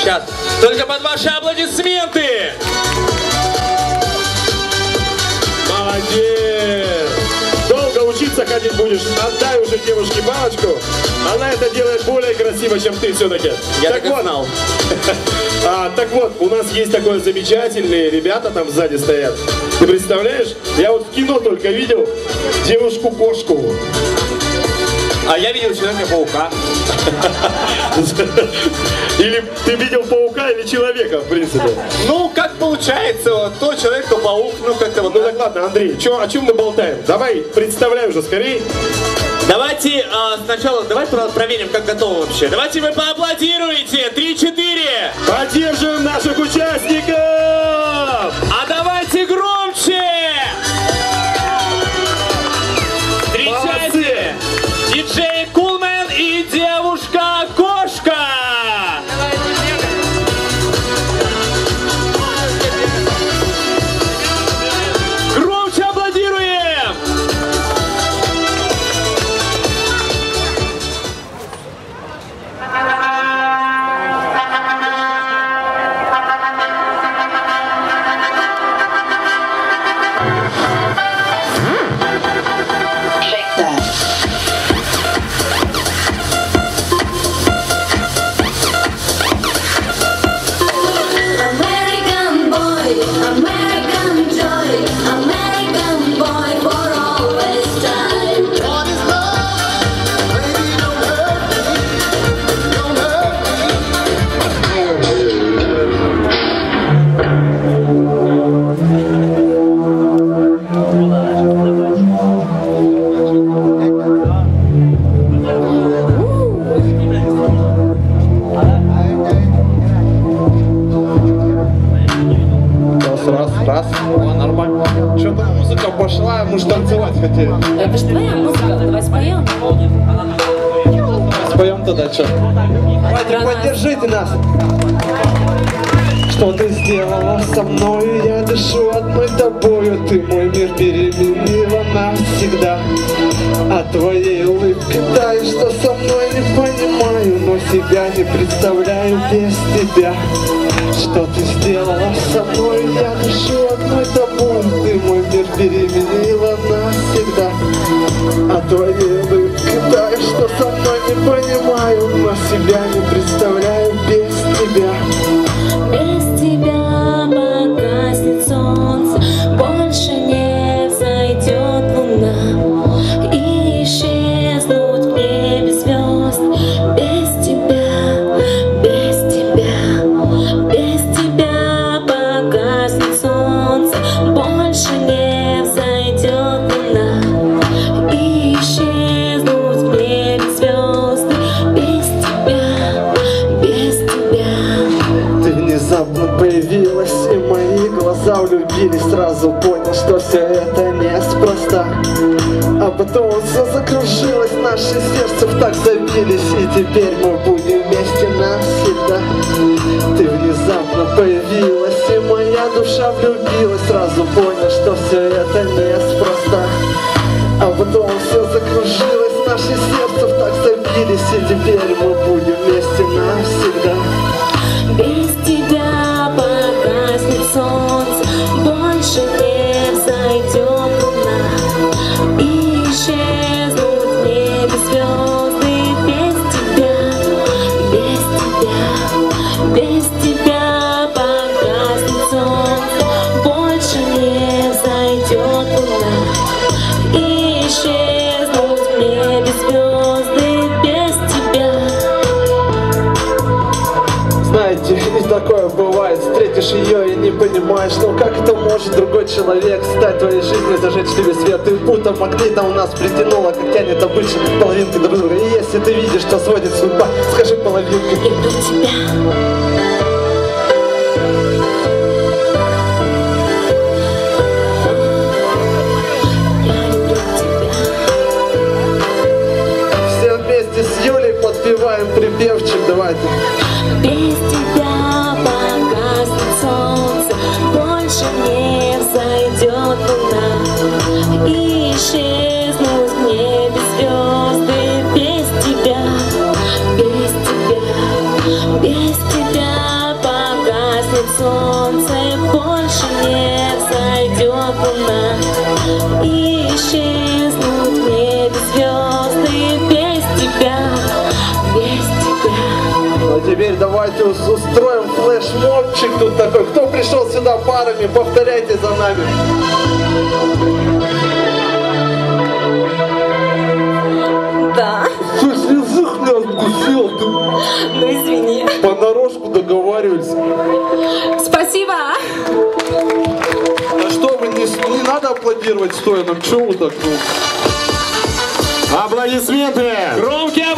сейчас. Только под ваши аплодисменты. Молодец. Долго учиться ходить будешь. Отдай уже девушке палочку. Она это делает более красиво, чем ты все-таки. Я так вот. Знал. Так вот, у нас есть такое замечательное, ребята там сзади стоят. Ты представляешь? Я вот в кино только видел девушку-кошку. А я видел Человека-паука. Или ты видел паука или человека, в принципе. Ну, как получается, вот, то человек, то паук, ну как-то вот. Ну так ладно, Андрей, о чем мы болтаем? Давай, представляй уже скорее. Давайте сначала, давайте проверим, как готово вообще. Давайте вы поаплодируете. 3-4. Поддерживаем наших участников. А давайте громче. Встречайте. Диджей Кулмен и девушка-кошка. Громче аплодируем. Это же твоя музыка, давай споем. Споем тогда, что? Поддержите нас. Что ты сделала со мной, я дышу одной тобою. Ты мой мир переменила навсегда. А твоей улыбкой таешься со мной, не понимаю, но себя не представляю без тебя. Что ты сделала со мной, я дышу одной тобой. Ты мой мир переменила навсегда. А твоей улыбкой таешься со мной, не понимаю, но себя не представляю без тебя. Без тебя погаснет солнце, больше не взойдет луна, и исчезнут в небе звезд. Без тебя, без тебя, без тебя погаснет солнце, больше не взойдет луна, и исчезнут в небе звезды. Без тебя, без тебя. Ты внезапно появилась, и мои глаза влюбились. Сразу понял, что все это неспроста. А потом все закружилось, наши сердца так забились, и теперь мы будем вместе навсегда. Ты внезапно появилась, и моя душа влюбилась. Сразу понял, что все это неспроста. А потом все закружилось, наши сердца так забились, и теперь мы будем вместе навсегда. Без тебя погаснет солнце, больше не взойдет луна, и исчезнут в небе звезды. Без тебя, без тебя, без тебя погаснет солнце, больше не взойдет луна, и исчезнут в небе звезды. Без тебя. Знаете, и такое бывает, встретишь ее и не понимаешь, ну как это может другой человек стать твоей жизнью, зажечь тебе свет. И будто магнитом нас притянуло, как тянет обычно половинки друг друга. И если ты видишь, что сводит судьба, скажи половинке: люблю тебя. Подпеваем припевчик, давайте. Без тебя погаснет солнце, больше не взойдет луна, и исчезнут в небе звезды. Без тебя, без тебя, без тебя. зайдет солнце, больше не зайдет луна, и исчезнут в небе звезды без тебя, без тебя. Ну теперь давайте устроим флешмобчик тут такой. Кто пришел сюда парами, повторяйте за нами. Да. Что, слезах не откусил ты? Ну извини. Понарошку договаривались. Спасибо. А что вы, не надо аплодировать стоя, ну к чему так? Аплодисменты! Громкие!